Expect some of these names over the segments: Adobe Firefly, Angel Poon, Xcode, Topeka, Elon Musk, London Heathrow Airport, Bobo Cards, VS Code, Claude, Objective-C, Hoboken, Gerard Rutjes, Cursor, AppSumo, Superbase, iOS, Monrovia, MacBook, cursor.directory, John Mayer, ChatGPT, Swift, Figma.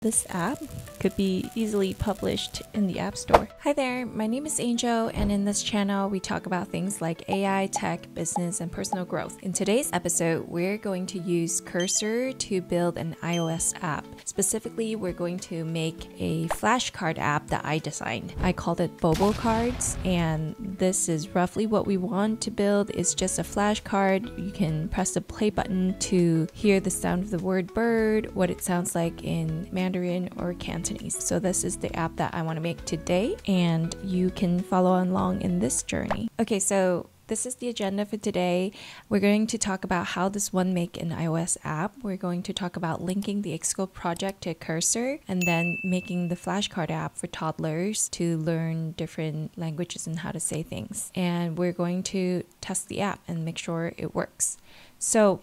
This app could be easily published in the App Store. Hi there, my name is Angel, and in this channel we talk about things like AI, tech, business, and personal growth. In today's episode, we're going to use Cursor to build an iOS app. Specifically, we're going to make a flashcard app that I designed. I called it Bobo Cards, and this is roughly what we want to build. It's just a flashcard. You can press the play button to hear the sound of the word bird, what it sounds like in Mandarin or Cantonese. So this is the app that I want to make today, and you can follow along in this journey. Okay, so this is the agenda for today. We're going to talk about how does one make an iOS app. We're going to talk about linking the Xcode project to Cursor, and then making the flashcard app for toddlers to learn different languages and how to say things. And we're going to test the app and make sure it works. So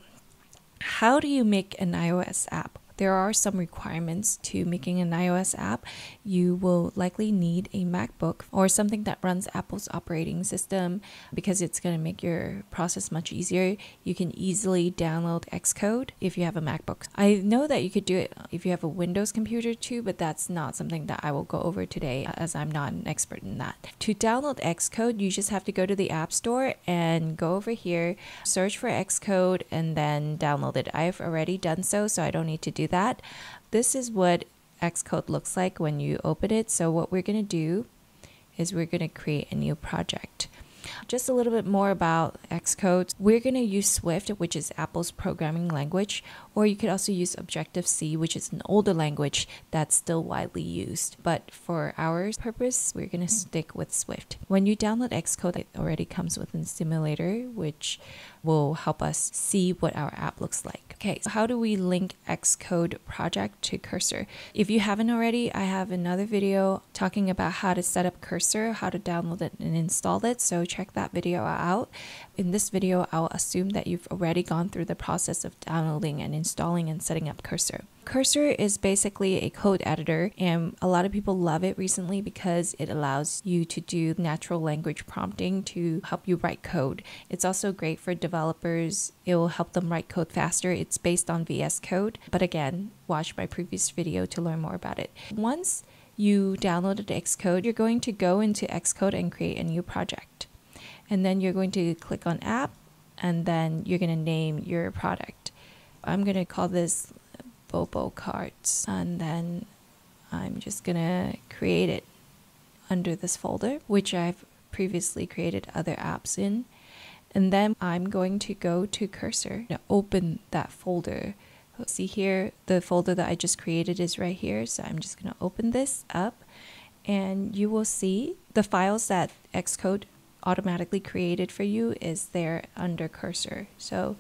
how do you make an iOS app? There are some requirements to making an iOS app. You will likely need a MacBook or something that runs Apple's operating system, because it's going to make your process much easier. You can easily download Xcode if you have a MacBook. I know that you could do it if you have a Windows computer too, but that's not something that I will go over today, as I'm not an expert in that. To download Xcode, you just have to go to the App Store and go over here, search for Xcode, and then download it. I've already done so I don't need to do that. This is what Xcode looks like when you open it. So what we're going to do is we're going to create a new project. Just a little bit more about Xcode. We're going to use Swift, which is Apple's programming language, or you could also use Objective-C, which is an older language that's still widely used. But for our purpose, we're going to stick with Swift. When you download Xcode, it already comes with a simulator, which will help us see what our app looks like. Okay, so how do we link Xcode project to Cursor? If you haven't already, I have another video talking about how to set up Cursor, how to download it and install it. So check that video out. In this video, I'll assume that you've already gone through the process of downloading and installing and setting up Cursor. Cursor is basically a code editor, and a lot of people love it recently because it allows you to do natural language prompting to help you write code. It's also great for developers. It will help them write code faster. It's based on VS Code, but again, watch my previous video to learn more about it. Once you downloaded Xcode, you're going to go into Xcode and create a new project. And then you're going to click on app, and then you're going to name your product. I'm going to call this Bobo Cards, and then I'm just gonna create it under this folder, which I've previously created other apps in. And then I'm going to go to Cursor and open that folder. See here, the folder that I just created is right here, so I'm just gonna open this up, and you will see the files that Xcode automatically created for you is there under Cursor. So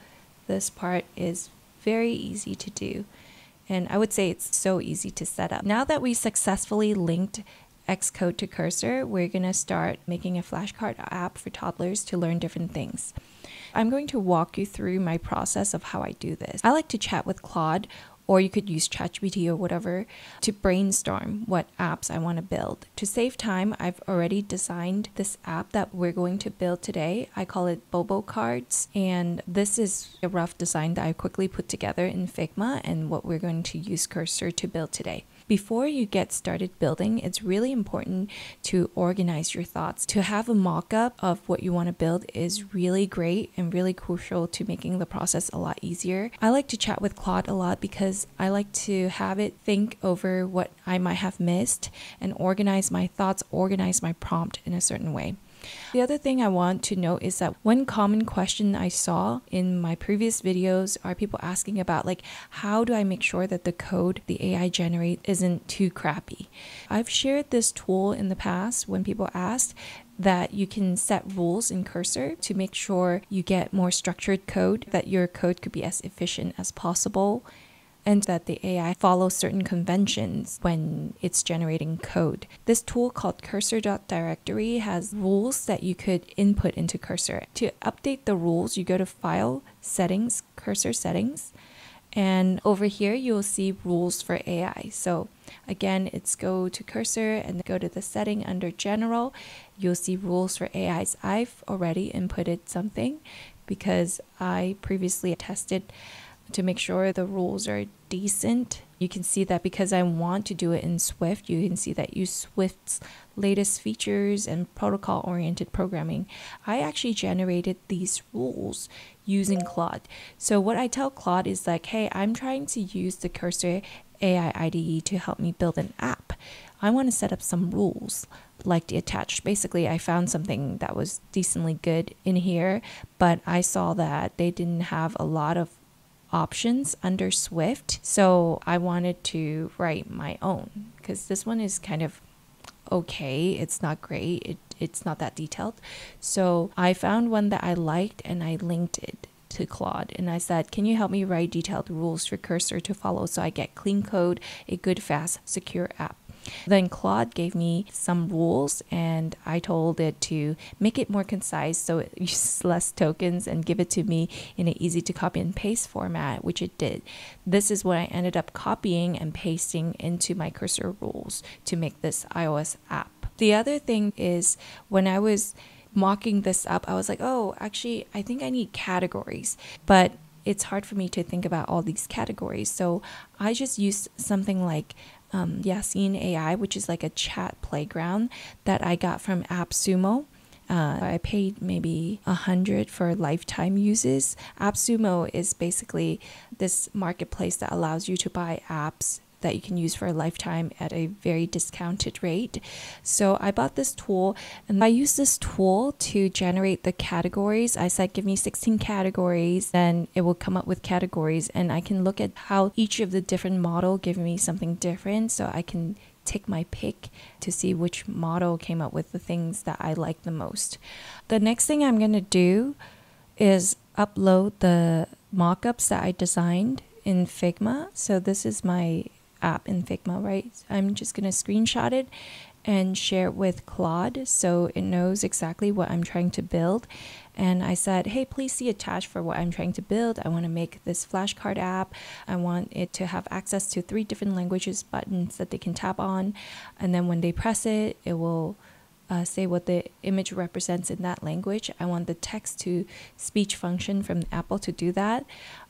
this part is very easy to do. And I would say it's so easy to set up. Now that we successfully linked Xcode to Cursor, we're going to start making a flashcard app for toddlers to learn different things. I'm going to walk you through my process of how I do this. I like to chat with Claude, or you could use ChatGPT or whatever, to brainstorm what apps I want to build. To save time, I've already designed this app that we're going to build today. I call it Bobo Cards, and this is a rough design that I quickly put together in Figma, and what we're going to use Cursor to build today. Before you get started building, it's really important to organize your thoughts. To have a mock-up of what you want to build is really great and really crucial to making the process a lot easier. I like to chat with Claude a lot because I like to have it think over what I might have missed and organize my thoughts, organize my prompt in a certain way. The other thing I want to note is that one common question I saw in my previous videos are people asking about, like, how do I make sure that the code the AI generates isn't too crappy? I've shared this tool in the past when people asked that you can set rules in Cursor to make sure you get more structured code, that your code could be as efficient as possible, and that the AI follows certain conventions when it's generating code. This tool called cursor.directory has rules that you could input into Cursor. To update the rules, you go to File, Settings, Cursor Settings, and over here you'll see Rules for AI. So again, it's go to Cursor and go to the setting under General. You'll see Rules for AIs. I've already inputted something because I previously tested to make sure the rules are decent. You can see that because I want to do it in Swift, you can see that use Swift's latest features and protocol-oriented programming. I actually generated these rules using Claude. So what I tell Claude is like, hey, I'm trying to use the Cursor AI IDE to help me build an app. I want to set up some rules like the attached. Basically, I found something that was decently good in here, but I saw that they didn't have a lot of options under Swift, so I wanted to write my own because this one is kind of okay. It's not great. It's not that detailed. So I found one that I liked and I linked it to Claude and I said, can you help me write detailed rules for Cursor to follow so I get clean code, a good, fast, secure app? Then Claude gave me some rules and I told it to make it more concise so it uses less tokens and give it to me in an easy to copy and paste format, which it did. This is what I ended up copying and pasting into my Cursor rules to make this iOS app. The other thing is when I was mocking this up, I was like, oh, actually, I think I need categories, but it's hard for me to think about all these categories. So I just used something like Yasin AI, which is like a chat playground that I got from AppSumo. I paid maybe $100 for lifetime uses. AppSumo is basically this marketplace that allows you to buy apps that you can use for a lifetime at a very discounted rate. So I bought this tool and I used this tool to generate the categories. I said, give me 16 categories, then it will come up with categories and I can look at how each of the different model give me something different, so I can take my pick to see which model came up with the things that I like the most. The next thing I'm gonna do is upload the mockups that I designed in Figma. So this is my app in Figma, right? I'm just going to screenshot it and share it with Claude so it knows exactly what I'm trying to build. And I said, hey, please see attached for what I'm trying to build. I want to make this flashcard app. I want it to have access to 3 different languages buttons that they can tap on. And then when they press it, it will say what the image represents in that language. I want the text to speech function from Apple to do that.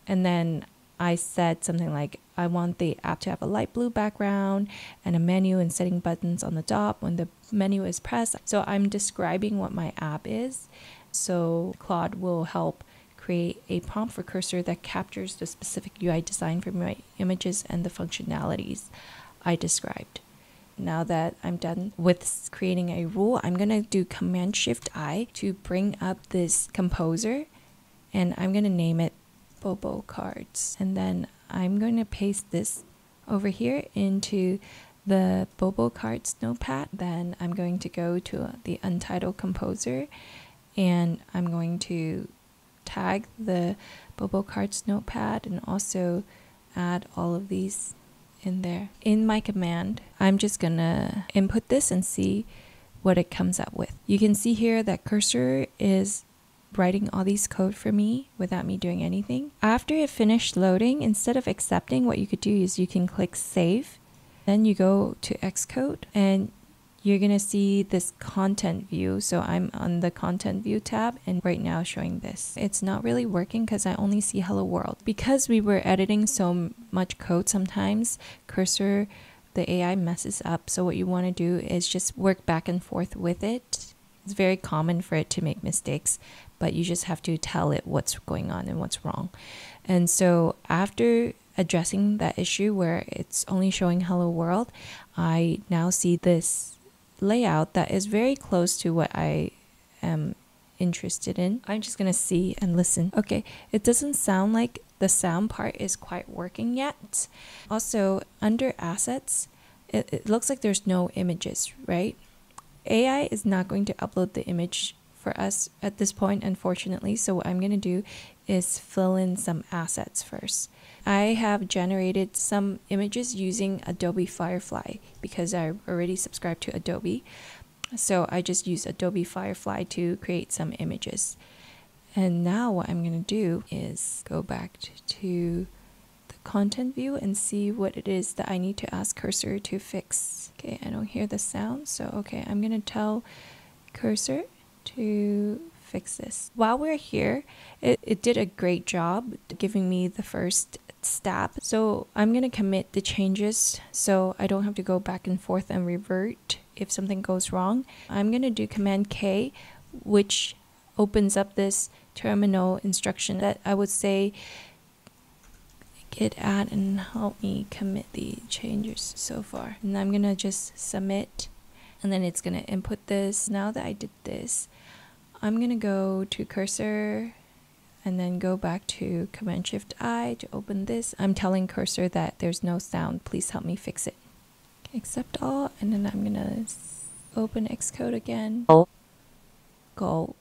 And then I said something like, I want the app to have a light blue background and a menu and setting buttons on the top when the menu is pressed. So I'm describing what my app is. So Claude will help create a prompt for Cursor that captures the specific UI design for my images and the functionalities I described. Now that I'm done with creating a rule, I'm going to do Command-Shift-I to bring up this composer, and I'm going to name it Bobo Cards, and then I'm going to paste this over here into the Bobo Cards notepad. Then I'm going to go to the Untitled Composer and I'm going to tag the Bobo Cards notepad and also add all of these in there. In my command, I'm just gonna input this and see what it comes up with. You can see here that Cursor is writing all these code for me without me doing anything. After it finished loading, instead of accepting, what you could do is you can click save. Then you go to Xcode and you're gonna see this content view. So I'm on the content view tab and right now showing this. It's not really working because I only see hello world. Because we were editing so much code sometimes, Cursor, the AI messes up. So what you wanna do is just work back and forth with it. It's very common for it to make mistakes, but you just have to tell it what's going on and what's wrong. And so after addressing that issue where it's only showing hello world, I now see this layout that is very close to what I am interested in. I'm just gonna see and listen. Okay, it doesn't sound like the sound part is quite working yet. Also, under assets, it looks like there's no images, right? AI is not going to upload the image for us at this point, unfortunately, so what I'm going to do is fill in some assets first. I have generated some images using Adobe Firefly because I already subscribed to Adobe, so I just use Adobe Firefly to create some images. And now what I'm going to do is go back to the content view and see what it is that I need to ask Cursor to fix. Okay, I don't hear the sound, so okay, I'm going to tell Cursor to fix this. While we're here, it did a great job giving me the first step. So I'm going to commit the changes so I don't have to go back and forth and revert if something goes wrong. I'm going to do Command K, which opens up this terminal instruction that I would say git add and help me commit the changes so far. And I'm going to just submit, and then it's going to input this. Now that I did this, I'm going to go to Cursor and then go back to Command Shift I to open this. I'm telling Cursor that there's no sound, please help me fix it. Accept all, and then I'm gonna open Xcode again. Oh. Go.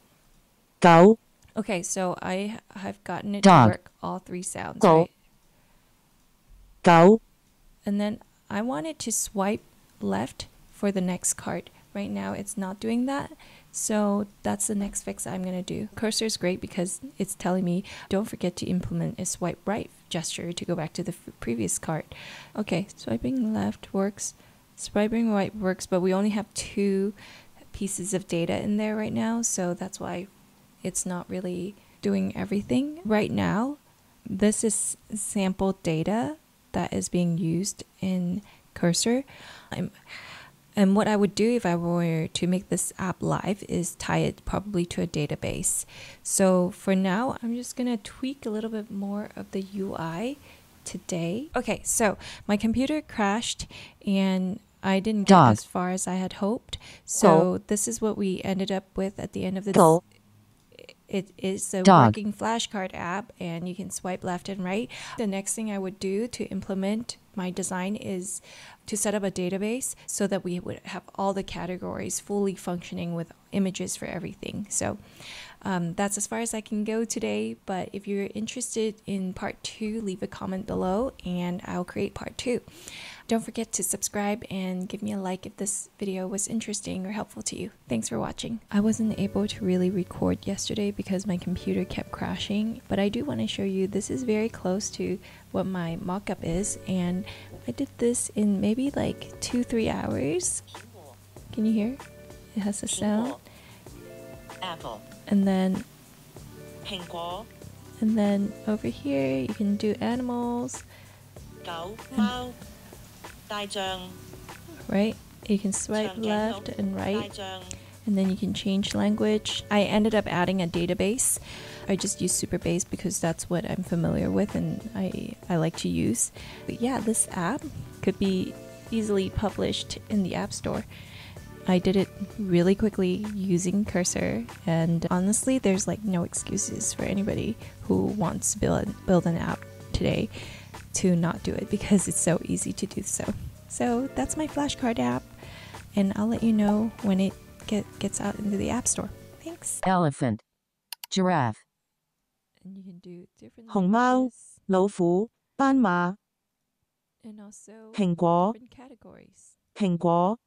Go. Okay, so I have gotten it to work all three sounds, go. Right? Go. And then I wanted to swipe left for the next card. Right now it's not doing that, so that's the next fix I'm going to do. Cursor is great because it's telling me don't forget to implement a swipe right gesture to go back to the previous card. Okay, swiping left works, swiping right works, but we only have 2 pieces of data in there right now, so that's why it's not really doing everything. Right now, this is sample data that is being used in Cursor. And what I would do if I were to make this app live is tie it probably to a database. So for now, I'm just going to tweak a little bit more of the UI today. Okay, so my computer crashed and I didn't get as far as I had hoped. So this is what we ended up with at the end of the day. It is a working flashcard app, and you can swipe left and right. The next thing I would do to implement my design is to set up a database so that we would have all the categories fully functioning with images for everything. So that's as far as I can go today. But if you're interested in part 2, leave a comment below and I'll create part 2. Don't forget to subscribe and give me a like if this video was interesting or helpful to you. Thanks for watching. I wasn't able to really record yesterday because my computer kept crashing, but I do want to show you this is very close to what my mock-up is, and I did this in maybe like 2-3 hours. Can you hear? It has a sound. Apple. And then over here you can do animals. Right, you can swipe left and right, and then you can change language. I ended up adding a database. I just use Superbase because that's what I'm familiar with and I like to use. But yeah, this app could be easily published in the App Store. I did it really quickly using Cursor, and honestly, there's like no excuses for anybody who wants to build an app today to not do it because it's so easy to do so. So that's my flashcard app, and I'll let you know when it gets out into the App Store. Thanks. Elephant, giraffe. And you can do different and also different categories.